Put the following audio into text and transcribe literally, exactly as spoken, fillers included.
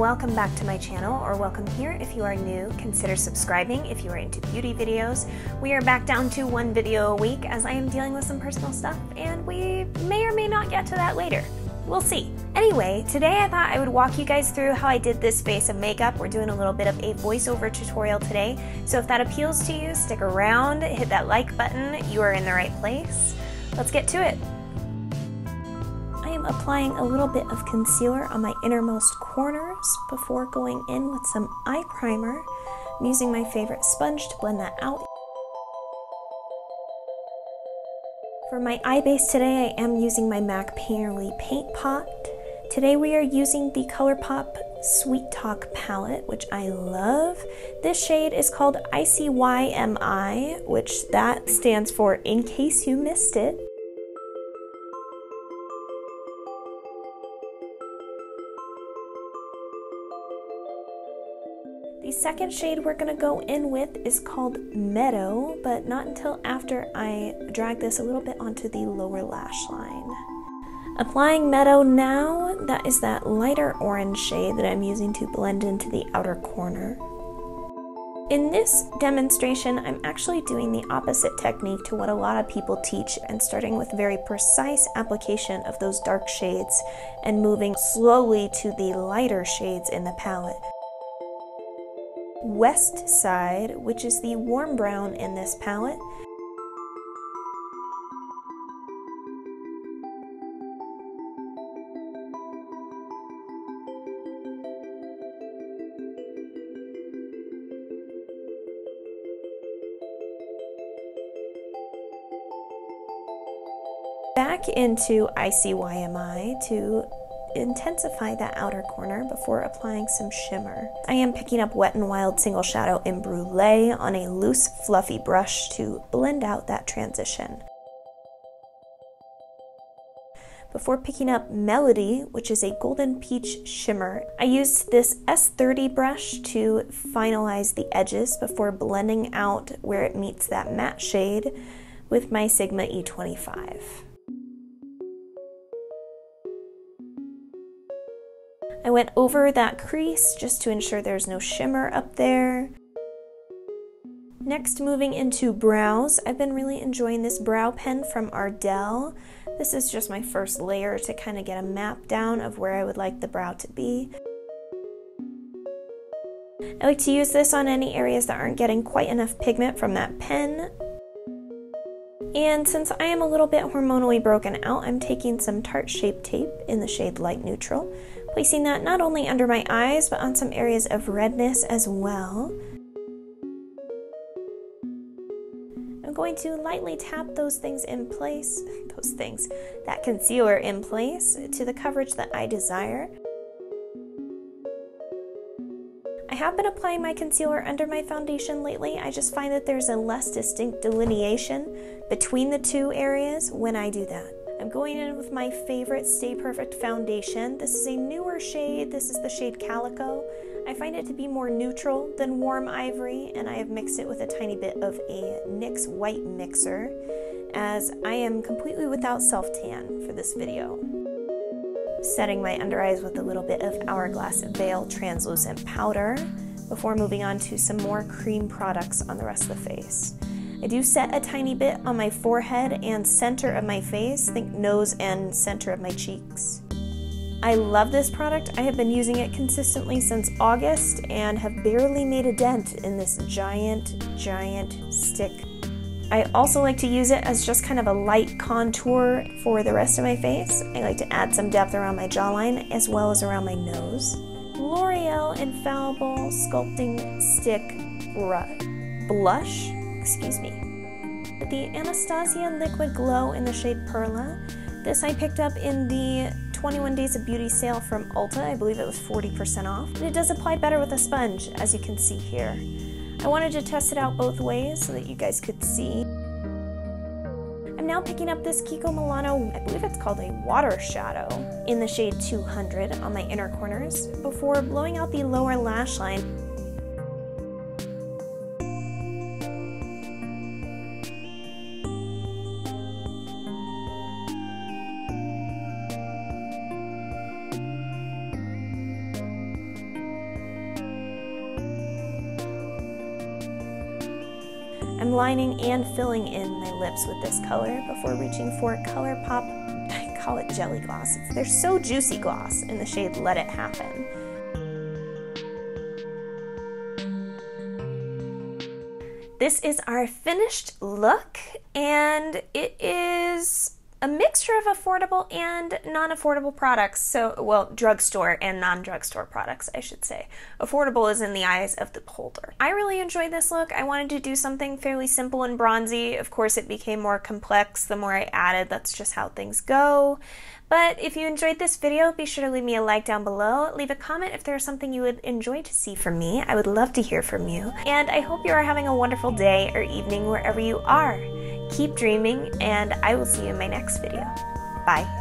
Welcome back to my channel, or welcome here if you are new. Consider subscribing if you are into beauty videos. We are back down to one video a week as I am dealing with some personal stuff, and we may or may not get to that later. We'll see. Anyway, today I thought I would walk you guys through how I did this face and makeup. We're doing a little bit of a voiceover tutorial today, so if that appeals to you, stick around, hit that like button, you are in the right place. Let's get to it. I am applying a little bit of concealer on my innermost corners before going in with some eye primer. I'm using my favorite sponge to blend that out. For my eye base today, I am using my Mac Painterly Paint Pot. Today we are using the ColourPop Sweet Talk palette, which I love. This shade is called I C Y M I, which that stands for in case you missed it. The second shade we're going to go in with is called Meadow, but not until after I drag this a little bit onto the lower lash line. Applying Meadow now, that is that lighter orange shade that I'm using to blend into the outer corner. In this demonstration, I'm actually doing the opposite technique to what a lot of people teach and starting with very precise application of those dark shades and moving slowly to the lighter shades in the palette. West Side, which is the warm brown in this palette. Back into I C Y M I to intensify that outer corner before applying some shimmer. I am picking up Wet n Wild Single Shadow in Brûlée on a loose, fluffy brush to blend out that transition. Before picking up Melody, which is a golden peach shimmer, I used this S thirty brush to finalize the edges before blending out where it meets that matte shade with my Sigma E twenty-five. I went over that crease just to ensure there's no shimmer up there. Next, moving into brows. I've been really enjoying this brow pen from Ardell. This is just my first layer to kind of get a map down of where I would like the brow to be. I like to use this on any areas that aren't getting quite enough pigment from that pen. And since I am a little bit hormonally broken out, I'm taking some Tarte Shape Tape in the shade Light Neutral, placing that not only under my eyes, but on some areas of redness as well. I'm going to lightly tap those things in place, those things, that concealer in place to the coverage that I desire. I have been applying my concealer under my foundation lately. I just find that there's a less distinct delineation between the two areas when I do that. I'm going in with my favorite Stay Perfect foundation. This is a newer shade. This is the shade Calico. I find it to be more neutral than Warm Ivory, and I have mixed it with a tiny bit of a N Y X White Mixer, as I am completely without self-tan for this video. Setting my under eyes with a little bit of Hourglass Veil Translucent Powder before moving on to some more cream products on the rest of the face. I do set a tiny bit on my forehead and center of my face, think nose and center of my cheeks. I love this product. I have been using it consistently since August and have barely made a dent in this giant, giant stick. I also like to use it as just kind of a light contour for the rest of my face. I like to add some depth around my jawline as well as around my nose. L'Oreal Infallible Sculpting Stick Blush. Excuse me. The Anastasia Liquid Glow in the shade Perla. This I picked up in the twenty-one Days of Beauty sale from Ulta. I believe it was forty percent off. And it does apply better with a sponge, as you can see here. I wanted to test it out both ways so that you guys could see. I'm now picking up this Kiko Milano, I believe it's called a Water Shadow, in the shade two hundred on my inner corners before blowing out the lower lash line. I'm lining and filling in my lips with this color before reaching for ColourPop, I call it Jelly Gloss. They're so juicy gloss in the shade Let It Happen. This is our finished look, and it is a mixture of affordable and non-affordable products. So, well, drugstore and non-drugstore products, I should say. Affordable is in the eyes of the beholder. I really enjoyed this look. I wanted to do something fairly simple and bronzy. Of course, it became more complex the more I added. That's just how things go. But if you enjoyed this video, be sure to leave me a like down below. Leave a comment if there's something you would enjoy to see from me. I would love to hear from you. And I hope you are having a wonderful day or evening wherever you are. Keep dreaming, and I will see you in my next video. Bye.